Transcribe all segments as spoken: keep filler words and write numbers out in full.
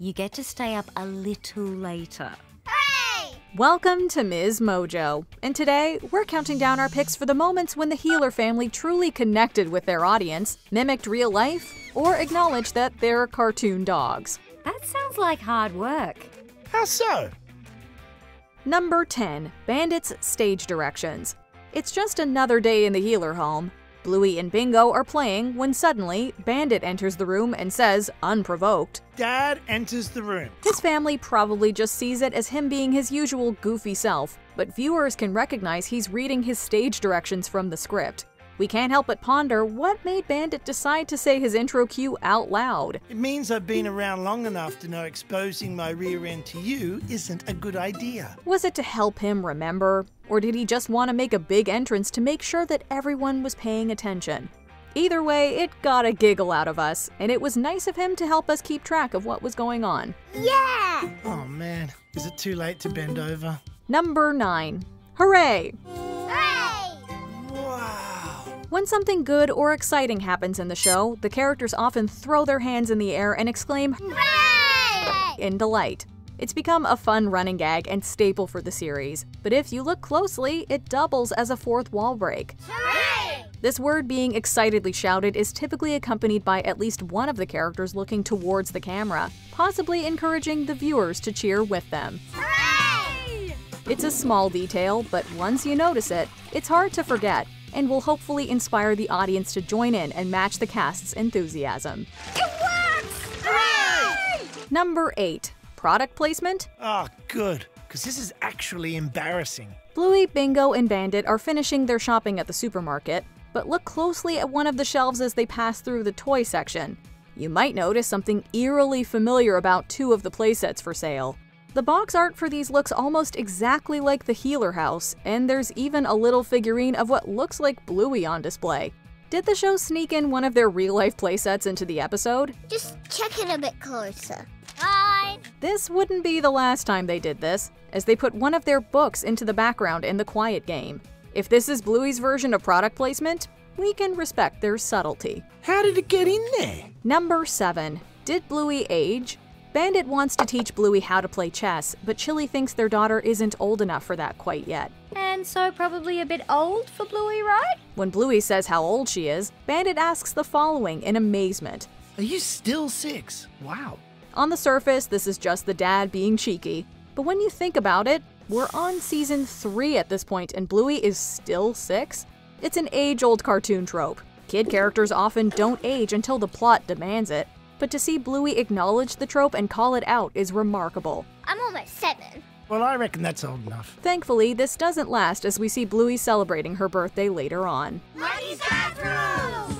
You get to stay up a little later. Hooray! Welcome to Miz Mojo. And today, we're counting down our picks for the moments when the Heeler family truly connected with their audience, mimicked real life, or acknowledged that they're cartoon dogs. That sounds like hard work. How so? Number ten. Bandit's stage directions. It's just another day in the Heeler home. Bluey and Bingo are playing when suddenly, Bandit enters the room and says, unprovoked, "Dad enters the room." His family probably just sees it as him being his usual goofy self, but viewers can recognize he's reading his stage directions from the script. We can't help but ponder what made Bandit decide to say his intro cue out loud. It means I've been around long enough to know exposing my rear end to you isn't a good idea. Was it to help him remember? Or did he just want to make a big entrance to make sure that everyone was paying attention? Either way, it got a giggle out of us, and it was nice of him to help us keep track of what was going on. Yeah! Oh man, is it too late to bend over? Number nine. Hooray! When something good or exciting happens in the show, the characters often throw their hands in the air and exclaim, "Hooray!" in delight. It's become a fun running gag and staple for the series, but if you look closely, it doubles as a fourth wall break. Hooray! This word being excitedly shouted is typically accompanied by at least one of the characters looking towards the camera, possibly encouraging the viewers to cheer with them. Hooray! It's a small detail, but once you notice it, it's hard to forget, and will hopefully inspire the audience to join in and match the cast's enthusiasm. It works! Hooray! Number eight. Product placement? Oh, good, because this is actually embarrassing. Bluey, Bingo, and Bandit are finishing their shopping at the supermarket, but look closely at one of the shelves as they pass through the toy section. You might notice something eerily familiar about two of the playsets for sale. The box art for these looks almost exactly like the Heeler house, and there's even a little figurine of what looks like Bluey on display. Did the show sneak in one of their real-life playsets into the episode? Just check it a bit closer. Bye! This wouldn't be the last time they did this, as they put one of their books into the background in the quiet game. If this is Bluey's version of product placement, we can respect their subtlety. How did it get in there? Number seven. Did Bluey age? Bandit wants to teach Bluey how to play chess, but Chili thinks their daughter isn't old enough for that quite yet. And so probably a bit old for Bluey, right? When Bluey says how old she is, Bandit asks the following in amazement. Are you still six? Wow. On the surface, this is just the dad being cheeky. But when you think about it, we're on season three at this point and Bluey is still six? It's an age-old cartoon trope. Kid characters often don't age until the plot demands it. But to see Bluey acknowledge the trope and call it out is remarkable. I'm almost seven. Well, I reckon that's old enough. Thankfully, this doesn't last as we see Bluey celebrating her birthday later on. Lucky rules!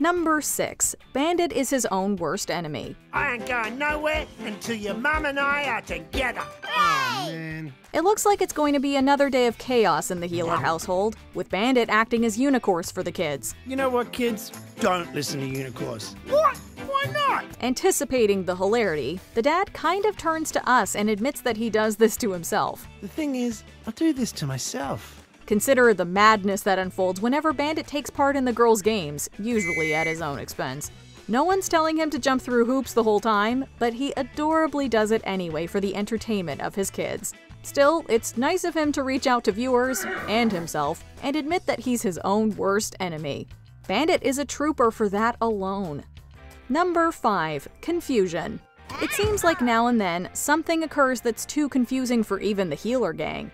Number six. Bandit is his own worst enemy. I ain't going nowhere until your mum and I are together. Oh, man. It looks like it's going to be another day of chaos in the Heeler household, with Bandit acting as Unicorns for the kids. You know what, kids? Don't listen to Unicorns. What? Why not? Anticipating the hilarity, the dad kind of turns to us and admits that he does this to himself. The thing is, I do this to myself. Consider the madness that unfolds whenever Bandit takes part in the girls' games, usually at his own expense. No one's telling him to jump through hoops the whole time, but he adorably does it anyway for the entertainment of his kids. Still, it's nice of him to reach out to viewers, and himself, and admit that he's his own worst enemy. Bandit is a trooper for that alone. Number five. Confusion. It seems like now and then, something occurs that's too confusing for even the Heeler gang.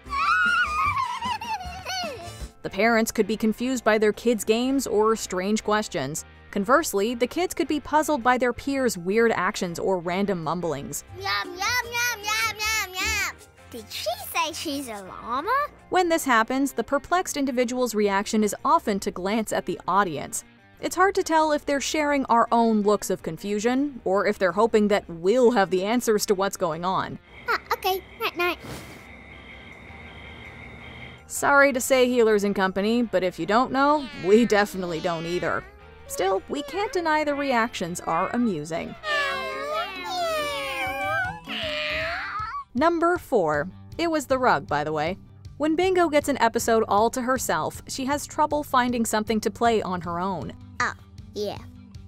The parents could be confused by their kids' games or strange questions. Conversely, the kids could be puzzled by their peers' weird actions or random mumblings. Yum, yum, yum, yum, yum, yum. Did she say she's a llama? When this happens, the perplexed individual's reaction is often to glance at the audience. It's hard to tell if they're sharing our own looks of confusion, or if they're hoping that we'll have the answers to what's going on. Ah, okay, night-night. Sorry to say Heelers and company, but if you don't know, we definitely don't either. Still, we can't deny the reactions are amusing. Number four. It was the rug, by the way. When Bingo gets an episode all to herself, she has trouble finding something to play on her own. Oh, yeah.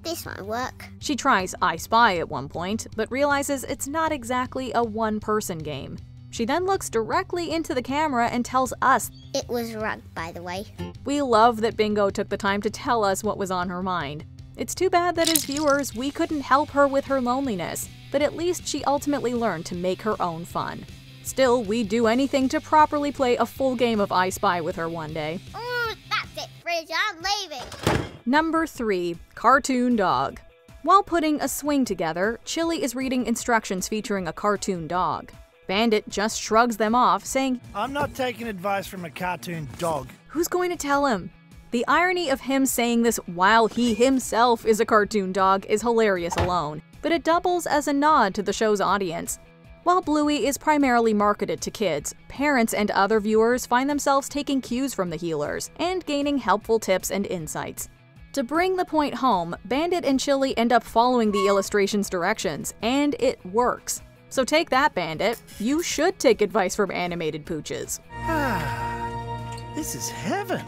This won't work. She tries I Spy at one point, but realizes it's not exactly a one-person game. She then looks directly into the camera and tells us, "It was rug, by the way." We love that Bingo took the time to tell us what was on her mind. It's too bad that as viewers, we couldn't help her with her loneliness, but at least she ultimately learned to make her own fun. Still, we'd do anything to properly play a full game of I Spy with her one day. Mm, that's it, Fridge, I'm leaving. Number three, Cartoon Dog. While putting a swing together, Chili is reading instructions featuring a cartoon dog. Bandit just shrugs them off, saying, "I'm not taking advice from a cartoon dog." Who's going to tell him? The irony of him saying this while he himself is a cartoon dog is hilarious alone, but it doubles as a nod to the show's audience. While Bluey is primarily marketed to kids, parents and other viewers find themselves taking cues from the Heelers and gaining helpful tips and insights. To bring the point home, Bandit and Chili end up following the illustration's directions, and it works. So take that, Bandit. You should take advice from animated pooches. Ah, this is heaven.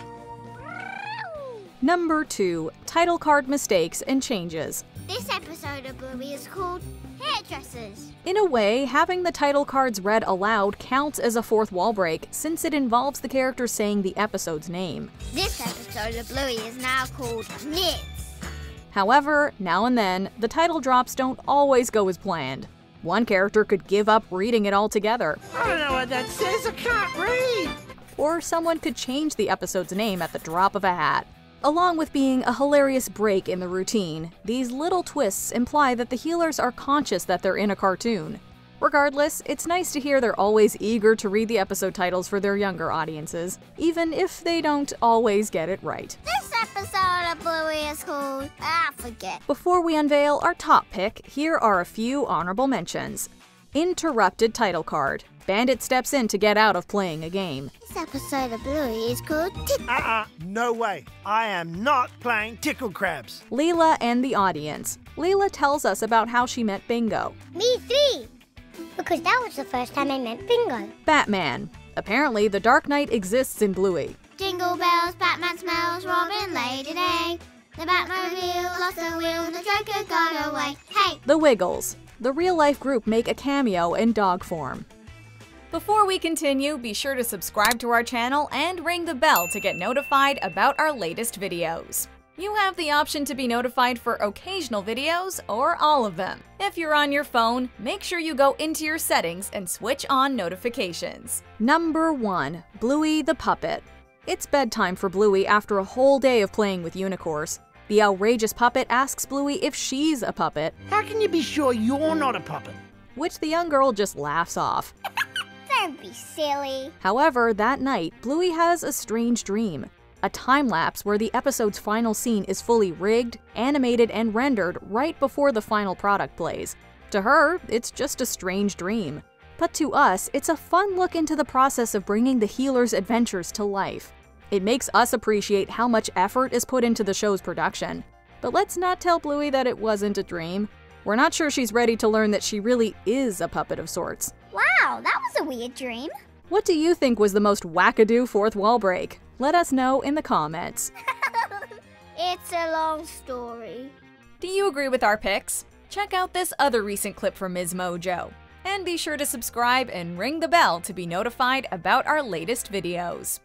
Number two, title card mistakes and changes. This episode of Bluey is called Hairdressers. In a way, having the title cards read aloud counts as a fourth wall break since it involves the character saying the episode's name. This episode of Bluey is now called Knits. However, now and then, the title drops don't always go as planned. One character could give up reading it altogether. I don't know what that says, I can't read! Or someone could change the episode's name at the drop of a hat. Along with being a hilarious break in the routine, these little twists imply that the Heelers are conscious that they're in a cartoon. Regardless, it's nice to hear they're always eager to read the episode titles for their younger audiences, even if they don't always get it right. This episode of Bluey is called I Forget. Before we unveil our top pick, here are a few honorable mentions. Interrupted title card. Bandit steps in to get out of playing a game. This episode of Bluey is called Tickle. Uh-uh, no way. I am not playing Tickle Crabs. Leela and the audience. Leela tells us about how she met Bingo. Me three, because that was the first time I met Bingo. Batman. Apparently, the Dark Knight exists in Bluey. Jingle bells, Batman smells, Robin laid an egg. The Batmobile lost the wheel, the Joker got away. Hey! The Wiggles. The real-life group make a cameo in dog form. Before we continue, be sure to subscribe to our channel and ring the bell to get notified about our latest videos. You have the option to be notified for occasional videos or all of them. If you're on your phone, make sure you go into your settings and switch on notifications. Number one, Bluey the Puppet. It's bedtime for Bluey after a whole day of playing with unicorns. The outrageous puppet asks Bluey if she's a puppet. How can you be sure you're not a puppet? Which the young girl just laughs off. Don't be silly. However, that night, Bluey has a strange dream. A time-lapse where the episode's final scene is fully rigged, animated, and rendered right before the final product plays. To her, it's just a strange dream. But to us, it's a fun look into the process of bringing the Heelers' adventures to life. It makes us appreciate how much effort is put into the show's production. But let's not tell Bluey that it wasn't a dream. We're not sure she's ready to learn that she really is a puppet of sorts. Wow, that was a weird dream. What do you think was the most wackadoo fourth wall break? Let us know in the comments. It's a long story. Do you agree with our picks? Check out this other recent clip from Miz Mojo. And be sure to subscribe and ring the bell to be notified about our latest videos.